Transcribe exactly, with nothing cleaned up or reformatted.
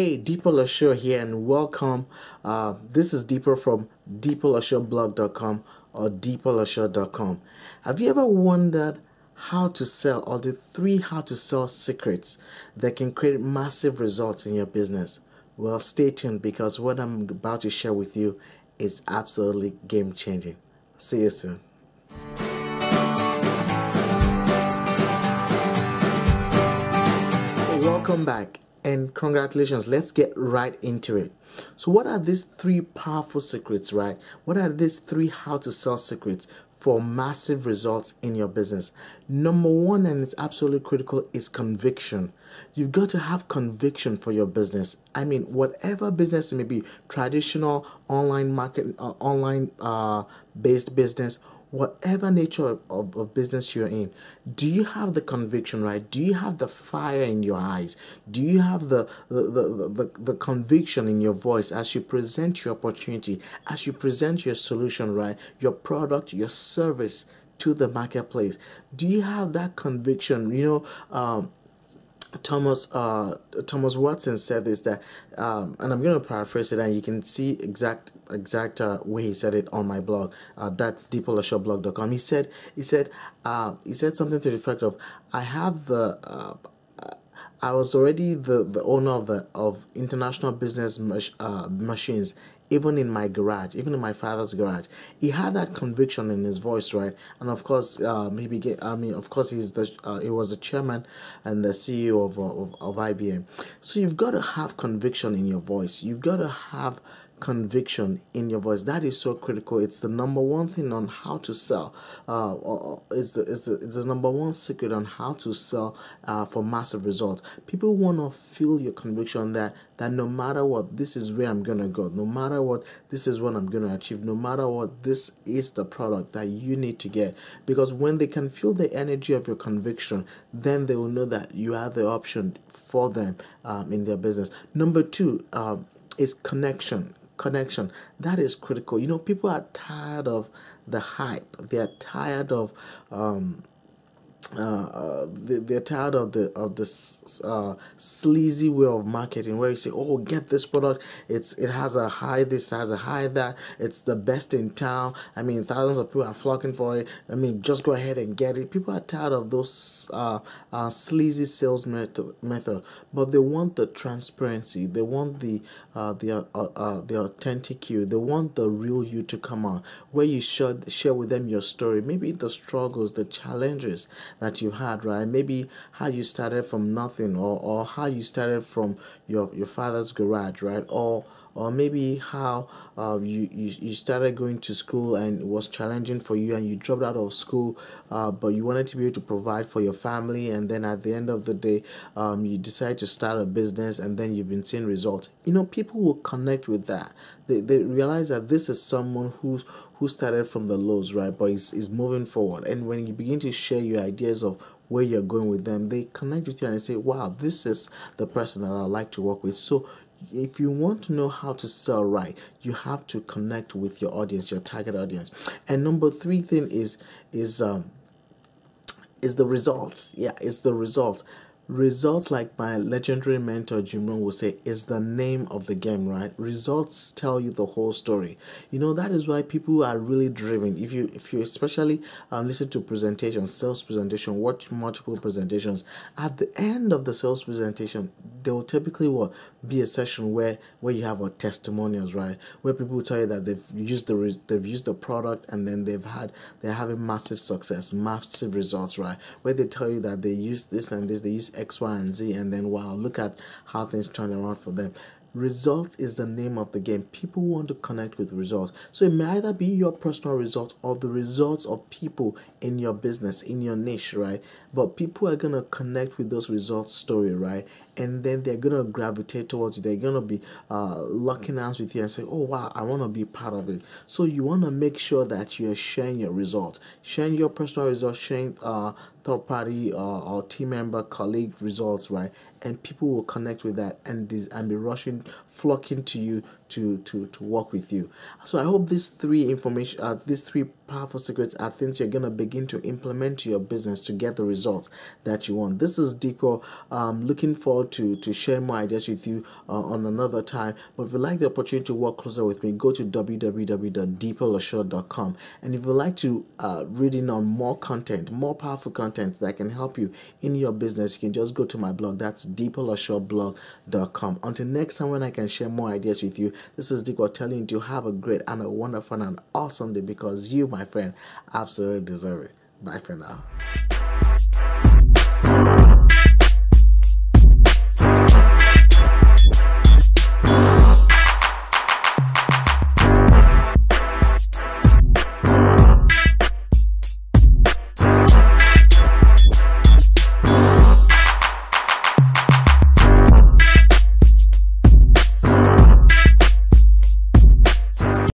Hey, Dipo Lashore here, and welcome. Uh, this is Dipo from Dipo Lashore Blog dot com or Dipo Lashore dot com. Have you ever wondered how to sell, or the three how to sell secrets that can create massive results in your business? Well, stay tuned, because what I'm about to share with you is absolutely game-changing. See you soon. So welcome back. And congratulations, let's get right into it. So what are these three powerful secrets, right? What are these three how to sell secrets for massive results in your business? Number one, and it's absolutely critical, is conviction. You've got to have conviction for your business. I mean, whatever business it may be, traditional, online market, uh, online uh, based business, whatever nature of, of, of business you're in, do you have the conviction, right? Do you have the fire in your eyes? Do you have the the, the, the, the conviction in your voice as you present your opportunity, as you present your solution, right? Your product, your service to the marketplace. Do you have that conviction? You know, um, Thomas uh, Thomas Watson said this, that, um, and I'm going to paraphrase it, and you can see exact exact uh, way he said it on my blog. Uh, that's Dipo Lashore Blog dot com. He said he said uh, he said something to the effect of, "I have the uh, I was already the the owner of the of international business mach, uh, machines." Even in my garage, even in my father's garage, he had that conviction in his voice, right? And of course, uh, he became, I mean, of course, he's the uh, he was the chairman and the C E O of, of of I B M. So you've got to have conviction in your voice. You've got to have conviction in your voice. That is so critical. It's the number one thing on how to sell. Uh, it's the it's the, it's the number one secret on how to sell uh, for massive results. People want to feel your conviction that that no matter what, this is where I'm gonna go. No matter what, this is what I'm gonna achieve. No matter what, this is the product that you need to get. Because when they can feel the energy of your conviction, then they will know that you are the option for them um, in their business. Number two um, is connection. Connection, that is critical. You know, people are tired of the hype. They are tired of um uh they, they're tired of the of this uh sleazy way of marketing, where you say, oh, get this product, it's it has a high this, has a high that, it's the best in town. I mean, thousands of people are flocking for it. I mean, just go ahead and get it. People are tired of those uh, uh sleazy sales method method, but they want the transparency, they want the uh the uh, uh the authentic you, they want the real you to come out, where you should share with them your story, maybe the struggles, the challenges that you had, right? Maybe how you started from nothing, or, or how you started from your, your father's garage, right? Or or maybe how uh, you, you you started going to school and it was challenging for you, and you dropped out of school, uh, but you wanted to be able to provide for your family, and then at the end of the day, um, you decided to start a business, and then you've been seeing results. You know, people will connect with that. They, they realize that this is someone who's who started from the lows, right? But is, is moving forward. And when you begin to share your ideas of where you're going with them, they connect with you and say, wow, this is the person that I'd like to work with. So if you want to know how to sell right, you have to connect with your audience, your target audience. And number three thing is is um is the results. Yeah, it's the results. Results, like my legendary mentor Jim Rohn will say, is the name of the game, right? Results tell you the whole story. You know, that is why people are really driven. If you, if you especially um, listen to presentations, sales presentation, watch multiple presentations. At the end of the sales presentation, there will typically what be a session where where you have what testimonials, right? Where people tell you that they've used the they've used the product, and then they've had they're having massive success, massive results, right? Where they tell you that they use this and this, they use X, Y, and Z, and then wow, look at how things turn around for them. Results is the name of the game. People want to connect with results. So it may either be your personal results or the results of people in your business, in your niche, right? But people are going to connect with those results story, right? And then they're going to gravitate towards you. They're going to be uh, locking hands with you and say, oh, wow, I want to be part of it. So you want to make sure that you're sharing your results, sharing your personal results, sharing uh, third party uh, or team member, colleague results, right? And people will connect with that and and be rushing, flocking to you to to to work with you. So I hope these three information, uh, these three powerful secrets are things you're going to begin to implement to your business to get the results that you want. This is Dipo. Um, looking forward to, to share more ideas with you uh, on another time. But if you'd like the opportunity to work closer with me, go to w w w dot dipo lashore dot com. And if you'd like to uh, read in on more content, more powerful content that can help you in your business, you can just go to my blog. That's Dipo Lashore Blog dot com. Until next time when I can share more ideas with you, this is Dipo telling you to have a great and a wonderful and awesome day, because you, my friend, absolutely deserve it. Bye for now.